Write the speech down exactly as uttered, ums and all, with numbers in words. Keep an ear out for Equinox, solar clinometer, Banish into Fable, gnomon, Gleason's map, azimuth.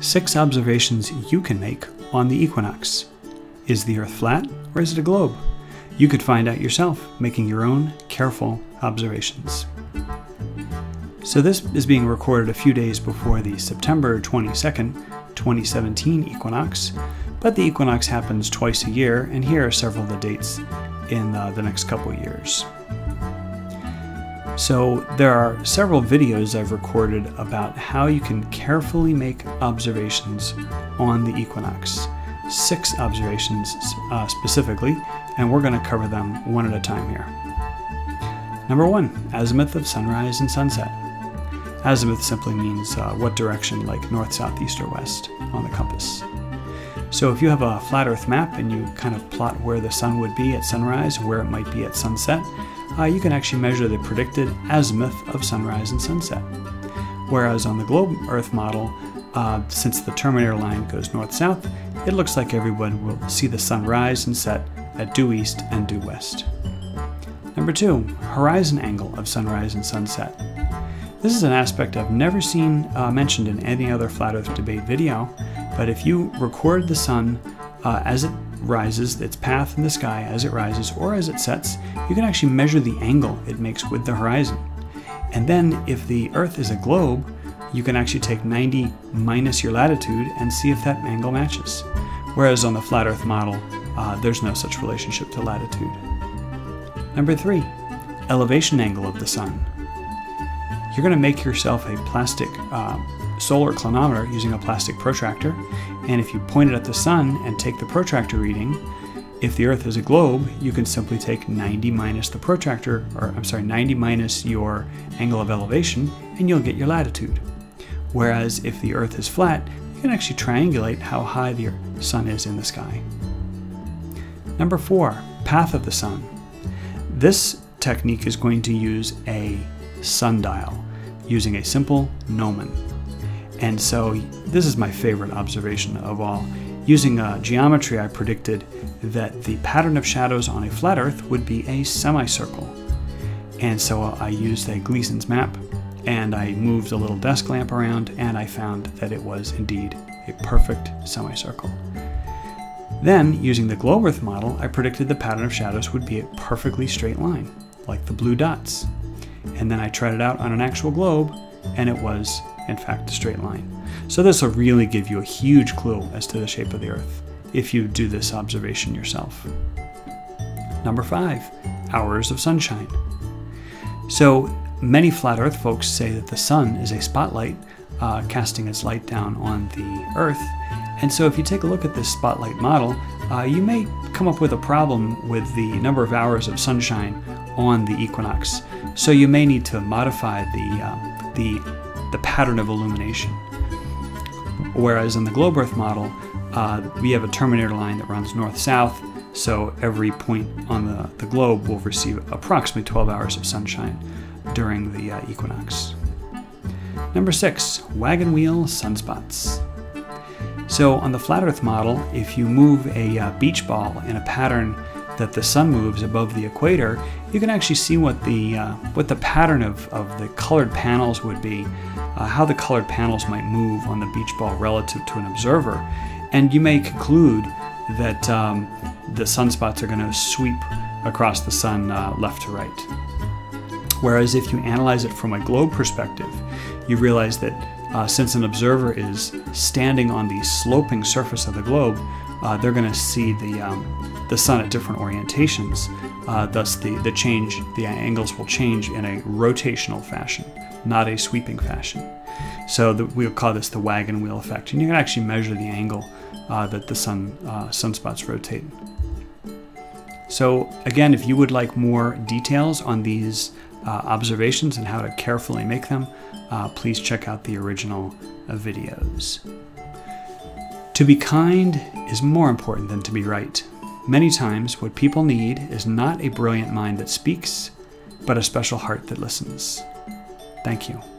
Six observations you can make on the equinox. Is the Earth flat or is it a globe? You could find out yourself, making your own careful observations. So this is being recorded a few days before the September twenty-second, twenty seventeen equinox, but the equinox happens twice a year, and here are several of the dates in uh, the next couple years. So there are several videos I've recorded about how you can carefully make observations on the equinox. Six observations uh, specifically, and we're going to cover them one at a time here. Number one, azimuth of sunrise and sunset. Azimuth simply means uh, what direction, like north, south, east, or west on the compass. So if you have a flat earth map and you kind of plot where the sun would be at sunrise, where it might be at sunset, uh, you can actually measure the predicted azimuth of sunrise and sunset. Whereas on the globe earth model, uh, since the terminator line goes north-south, it looks like everyone will see the sun rise and set at due east and due west. Number two, horizon angle of sunrise and sunset. This is an aspect I've never seen uh, mentioned in any other Flat Earth Debate video, but if you record the sun uh, as it rises, its path in the sky as it rises or as it sets, you can actually measure the angle it makes with the horizon. And then if the Earth is a globe, you can actually take ninety minus your latitude and see if that angle matches. Whereas on the Flat Earth model, uh, there's no such relationship to latitude. Number three, elevation angle of the sun. You're going to make yourself a plastic uh, solar clinometer using a plastic protractor, and if you point it at the sun and take the protractor reading, if the Earth is a globe, you can simply take ninety minus the protractor, or I'm sorry, ninety minus your angle of elevation, and you'll get your latitude. Whereas if the Earth is flat, you can actually triangulate how high the sun is in the sky. Number four, path of the sun. This technique is going to use a sundial using a simple gnomon. And so this is my favorite observation of all. Using uh, geometry, I predicted that the pattern of shadows on a flat Earth would be a semicircle. And so I used a Gleason's map, and I moved a little desk lamp around, and I found that it was indeed a perfect semicircle. Then, using the globe Earth model, I predicted the pattern of shadows would be a perfectly straight line, like the blue dots. And then I tried it out on an actual globe, and it was, in fact, a straight line. So this will really give you a huge clue as to the shape of the Earth if you do this observation yourself. Number five, hours of sunshine. So many flat Earth folks say that the sun is a spotlight uh, casting its light down on the Earth. And so if you take a look at this spotlight model, uh, you may come up with a problem with the number of hours of sunshine on the equinox. So you may need to modify the, uh, the, the pattern of illumination. Whereas in the globe Earth model, uh, we have a terminator line that runs north-south, so every point on the, the globe will receive approximately twelve hours of sunshine during the uh, equinox. Number six, wagon wheel sunspots. So on the flat Earth model, if you move a uh, beach ball in a pattern that the sun moves above the equator, you can actually see what the uh, what the pattern of, of the colored panels would be, uh, how the colored panels might move on the beach ball relative to an observer. And you may conclude that um, the sunspots are going to sweep across the sun uh, left to right. Whereas if you analyze it from a globe perspective, you realize that Uh, since an observer is standing on the sloping surface of the globe, uh, they're going to see the, um, the sun at different orientations. Uh, thus, the, the change, the angles will change in a rotational fashion, not a sweeping fashion. So the, we'll call this the wagon wheel effect. And you can actually measure the angle uh, that the sun uh, sunspots rotate. So again, if you would like more details on these uh, observations and how to carefully make them, Uh, please check out the original uh, videos. To be kind is more important than to be right. Many times what people need is not a brilliant mind that speaks, but a special heart that listens. Thank you.